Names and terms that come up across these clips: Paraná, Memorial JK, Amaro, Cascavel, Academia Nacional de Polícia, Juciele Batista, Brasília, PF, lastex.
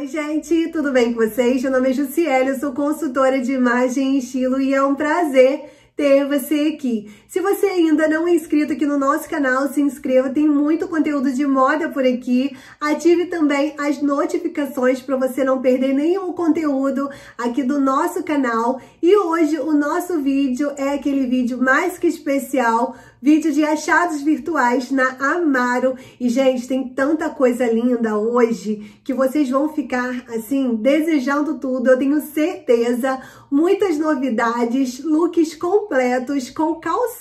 Oi gente, tudo bem com vocês? Meu nome é Juciele, eu sou consultora de imagem e estilo e é um prazer ter você aqui. Se você ainda não é inscrito aqui no nosso canal, se inscreva, tem muito conteúdo de moda por aqui. Ative também as notificações para você não perder nenhum conteúdo aqui do nosso canal. E hoje o nosso vídeo é aquele vídeo mais que especial, vídeo de achados virtuais na Amaro. E, gente, tem tanta coisa linda hoje que vocês vão ficar, assim, desejando tudo. Eu tenho certeza, muitas novidades, looks completos, com calçados,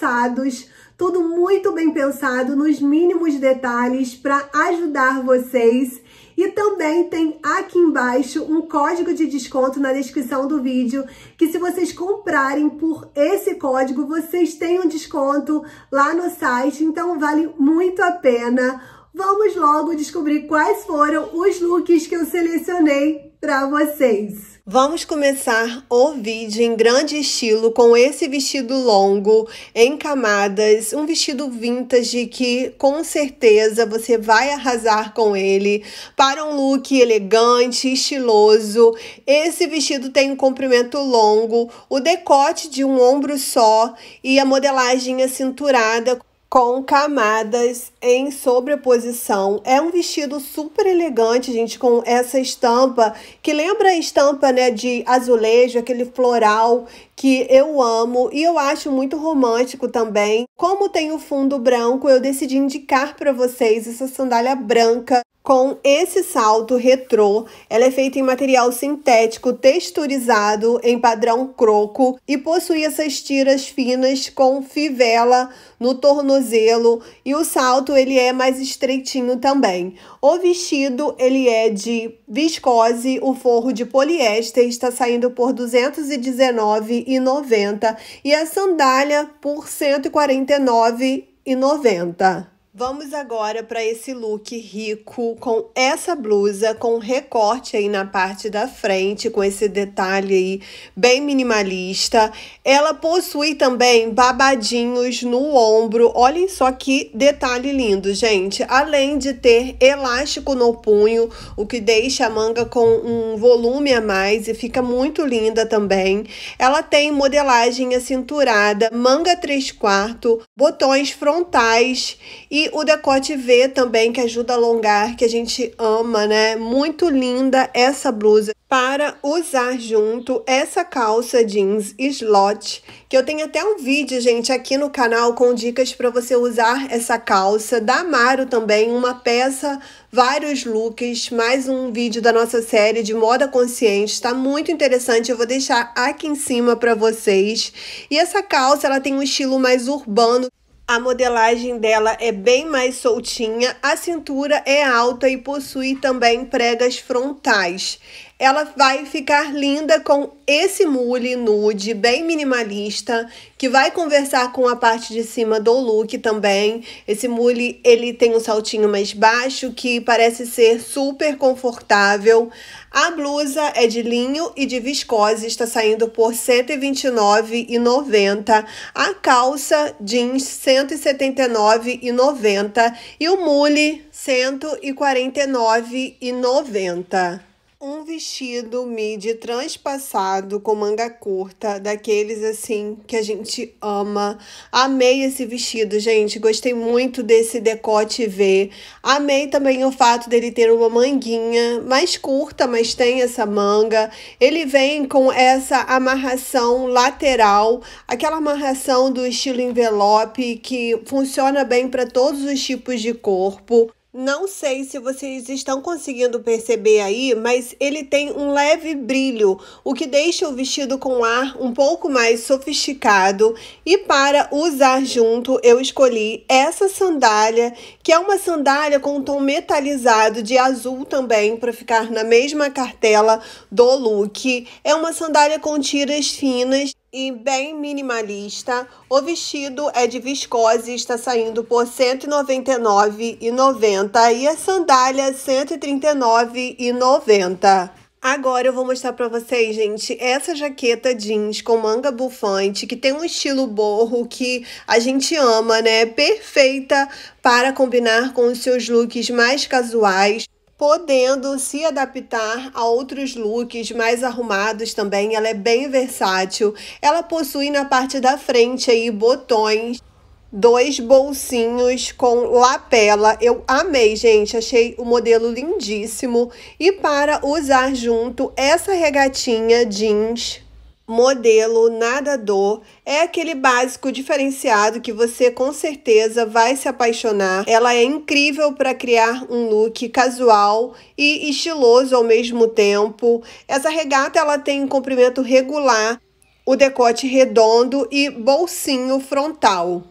tudo muito bem pensado, nos mínimos detalhes para ajudar vocês. E também tem aqui embaixo um código de desconto na descrição do vídeo, que se vocês comprarem por esse código, vocês têm um desconto lá no site, então vale muito a pena. Vamos logo descobrir quais foram os looks que eu selecionei para vocês. Vamos começar o vídeo em grande estilo com esse vestido longo, em camadas, um vestido vintage que com certeza você vai arrasar com ele, para um look elegante, estiloso. Esse vestido tem um comprimento longo, o decote de um ombro só e a modelagem acinturada com camadas em sobreposição. É um vestido super elegante, gente, com essa estampa que lembra a estampa, né, de azulejo, aquele floral que eu amo e eu acho muito romântico também. Como tem o fundo branco, eu decidi indicar para vocês essa sandália branca com esse salto retrô. Ela é feita em material sintético texturizado em padrão croco e possui essas tiras finas com fivela no tornozelo, e o salto ele é mais estreitinho também. O vestido ele é de viscose, o forro de poliéster, está saindo por R$ 219,90 e a sandália por R$ 149,90. Vamos agora para esse look rico com essa blusa, com recorte aí na parte da frente, com esse detalhe aí bem minimalista. Ela possui também babadinhos no ombro, olhem só que detalhe lindo, gente. Além de ter elástico no punho, o que deixa a manga com um volume a mais e fica muito linda também. Ela tem modelagem acinturada, manga 3/4, botões frontais e o decote V também, que ajuda a alongar, que a gente ama, né? Muito linda essa blusa para usar junto essa calça jeans slot, que eu tenho até um vídeo, gente, aqui no canal com dicas para você usar essa calça da Amaro também, uma peça, vários looks, mais um vídeo da nossa série de moda consciente, tá muito interessante, eu vou deixar aqui em cima para vocês. E essa calça, ela tem um estilo mais urbano. A modelagem dela é bem mais soltinha, a cintura é alta e possui também pregas frontais. Ela vai ficar linda com esse mule nude, bem minimalista, que vai conversar com a parte de cima do look também. Esse mule, ele tem um saltinho mais baixo, que parece ser super confortável. A blusa é de linho e de viscose, está saindo por R$ 129,90. A calça jeans, R$ 179,90. E o mule, R$ 149,90. Um vestido midi transpassado com manga curta, daqueles assim que a gente ama. Amei esse vestido, gente, gostei muito desse decote V. Amei também o fato dele ter uma manguinha mais curta, mas tem essa manga. Ele vem com essa amarração lateral, aquela amarração do estilo envelope, que funciona bem para todos os tipos de corpo. Não sei se vocês estão conseguindo perceber aí, mas ele tem um leve brilho, o que deixa o vestido com ar um pouco mais sofisticado. E para usar junto, eu escolhi essa sandália, que é uma sandália com um tom metalizado de azul também, para ficar na mesma cartela do look. É uma sandália com tiras finas e bem minimalista. O vestido é de viscose, está saindo por R$ 199,90 e a sandália R$ 139,90. Agora eu vou mostrar pra vocês, gente, essa jaqueta jeans com manga bufante, que tem um estilo boho que a gente ama, né? Perfeita para combinar com os seus looks mais casuais. podendo se adaptar a outros looks mais arrumados também. Ela é bem versátil. Ela possui na parte da frente aí botões, dois bolsinhos com lapela. Eu amei, gente. Achei o modelo lindíssimo. E para usar junto essa regatinha jeans modelo nadador, é aquele básico diferenciado que você com certeza vai se apaixonar. Ela é incrível para criar um look casual e estiloso ao mesmo tempo. Essa regata ela tem um comprimento regular, o decote redondo e bolsinho frontal.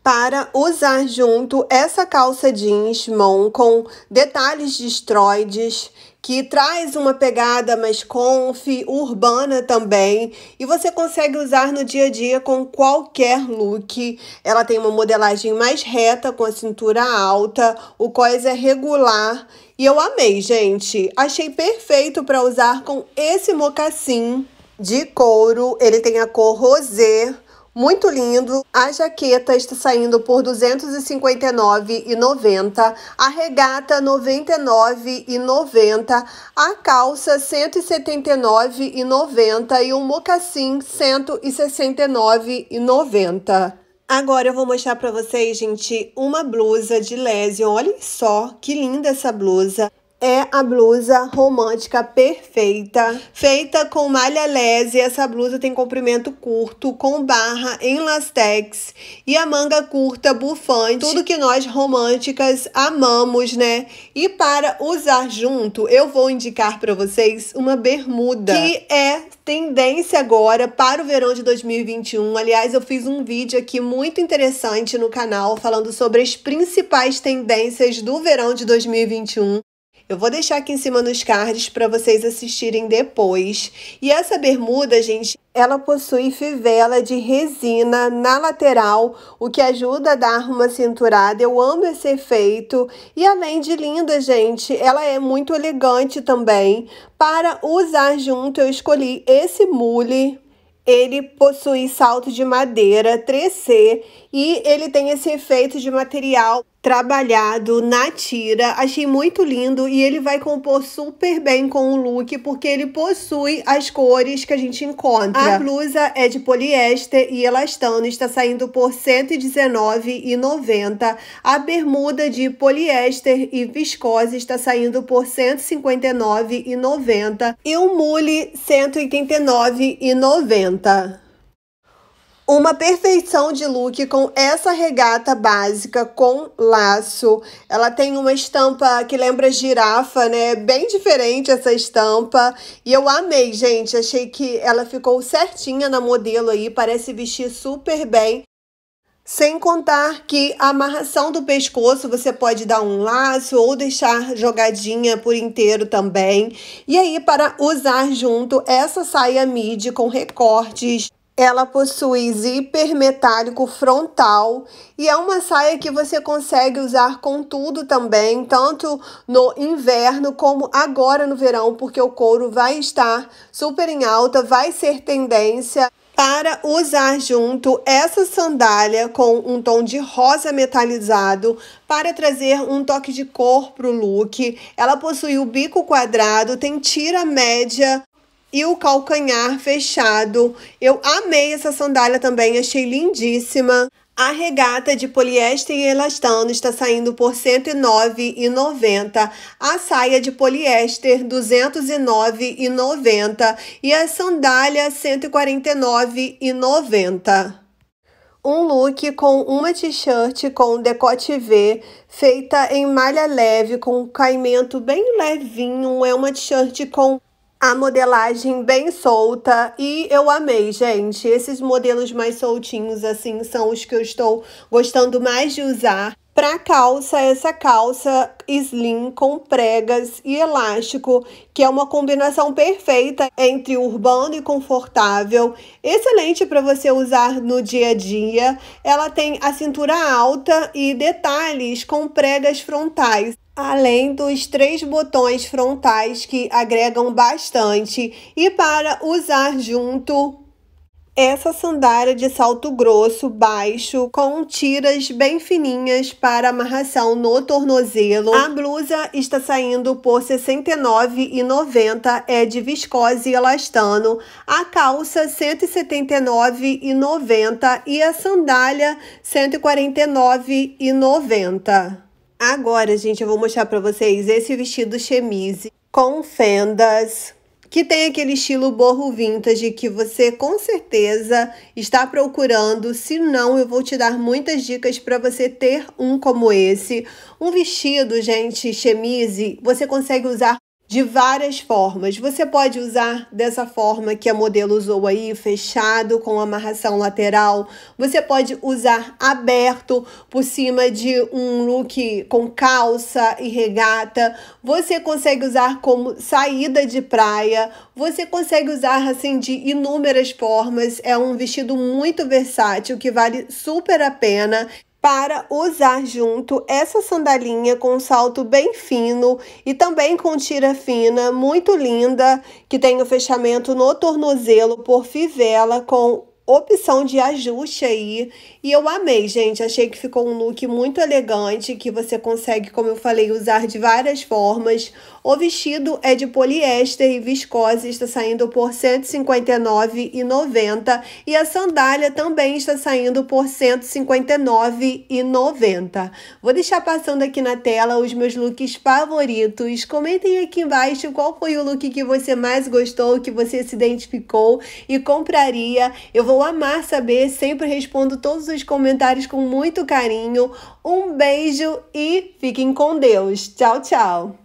Para usar junto essa calça jeans mão com detalhes de estroides, que traz uma pegada mais comfy, urbana também, e você consegue usar no dia a dia com qualquer look. Ela tem uma modelagem mais reta, com a cintura alta, o cós é regular, e eu amei, gente. Achei perfeito para usar com esse mocassim de couro. Ele tem a cor rosé. Muito lindo. A jaqueta está saindo por R$ 259,90, a regata R$ 99,90, a calça R$ 179,90 e o mocassim R$ 169,90. Agora eu vou mostrar para vocês, gente, uma blusa de lesion. Olhem só que linda essa blusa. É a blusa romântica perfeita, feita com malha lese. Essa blusa tem comprimento curto, com barra em lastex e a manga curta, bufante. Tudo que nós românticas amamos, né? E para usar junto, eu vou indicar para vocês uma bermuda, que é tendência agora para o verão de 2021. Aliás, eu fiz um vídeo aqui muito interessante no canal, falando sobre as principais tendências do verão de 2021. Eu vou deixar aqui em cima nos cards para vocês assistirem depois. E essa bermuda, gente, ela possui fivela de resina na lateral, o que ajuda a dar uma cinturada. Eu amo esse efeito. E além de linda, gente, ela é muito elegante também. Para usar junto, eu escolhi esse mule. Ele possui salto de madeira, tressê, e ele tem esse efeito de material trabalhado na tira. Achei muito lindo e ele vai compor super bem com o look, porque ele possui as cores que a gente encontra. A blusa é de poliéster e elastano, está saindo por R$ 119,90. A bermuda de poliéster e viscose está saindo por R$ 159,90 e o mule R$ 189,90. Uma perfeição de look com essa regata básica com laço. Ela tem uma estampa que lembra girafa, né? Bem diferente essa estampa. E eu amei, gente. Achei que ela ficou certinha na modelo aí. Parece vestir super bem. Sem contar que a amarração do pescoço você pode dar um laço ou deixar jogadinha por inteiro também. E aí, para usar junto essa saia midi com recortes, ela possui zíper metálico frontal e é uma saia que você consegue usar com tudo também, tanto no inverno como agora no verão, porque o couro vai estar super em alta, vai ser tendência. Para usar junto essa sandália com um tom de rosa metalizado para trazer um toque de cor para o look. Ela possui o bico quadrado, tem tira média e o calcanhar fechado. Eu amei essa sandália também, achei lindíssima. A regata de poliéster e elastano está saindo por R$ 109,90. A saia de poliéster R$ 209,90. E a sandália R$ 149,90. Um look com uma t-shirt com decote V, feita em malha leve, com um caimento bem levinho. É uma t-shirt com a modelagem bem solta e eu amei, gente. Esses modelos mais soltinhos, assim, são os que eu estou gostando mais de usar. Para calça, essa calça slim com pregas e elástico, que é uma combinação perfeita entre urbano e confortável. Excelente para você usar no dia a dia. Ela tem a cintura alta e detalhes com pregas frontais, além dos três botões frontais que agregam bastante. E para usar junto, Essa sandália de salto grosso, baixo, com tiras bem fininhas para amarração no tornozelo. A blusa está saindo por R$ 69,90, é de viscose e elastano. A calça R$ 179,90 e a sandália R$ 149,90. Agora, gente, eu vou mostrar para vocês esse vestido chemise com fendas, que tem aquele estilo boho vintage que você com certeza está procurando. Se não, eu vou te dar muitas dicas para você ter um como esse. Um vestido, gente, chemise, você consegue usar de várias formas. Você pode usar dessa forma que a modelo usou aí, fechado, com amarração lateral. Você pode usar aberto, por cima de um look com calça e regata. Você consegue usar como saída de praia. Você consegue usar, assim, de inúmeras formas. É um vestido muito versátil, que vale super a pena. Para usar junto essa sandalinha com salto bem fino e também com tira fina, muito linda, que tem o fechamento no tornozelo por fivela com opção de ajuste aí. E eu amei, gente, achei que ficou um look muito elegante, que você consegue, como eu falei, usar de várias formas. O vestido é de poliéster e viscose, está saindo por R$ 159,90 e a sandália também está saindo por R$ 159,90. Vou deixar passando aqui na tela os meus looks favoritos. Comentem aqui embaixo qual foi o look que você mais gostou, que você se identificou e compraria. Eu vou amar saber, sempre respondo todos os comentários com muito carinho. Um beijo e fiquem com Deus. Tchau, tchau!